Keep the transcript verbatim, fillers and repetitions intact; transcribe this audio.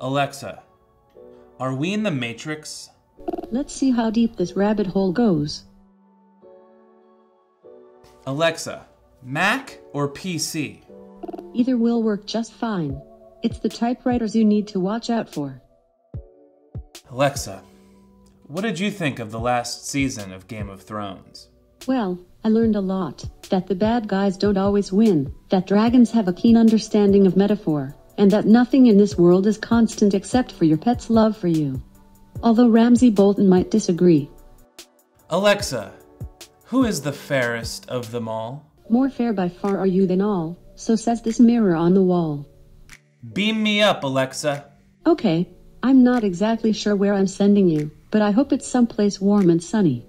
Alexa, are we in the Matrix? Let's see how deep this rabbit hole goes. Alexa, Mac or P C? Either will work just fine. It's the typewriters you need to watch out for. Alexa, what did you think of the last season of Game of Thrones? Well, I learned a lot. That the bad guys don't always win, that dragons have a keen understanding of metaphor, and that nothing in this world is constant except for your pet's love for you. Although Ramsay Bolton might disagree. Alexa, who is the fairest of them all? More fair by far are you than all, so says this mirror on the wall. Beam me up, Alexa. Okay, I'm not exactly sure where I'm sending you, but I hope it's someplace warm and sunny.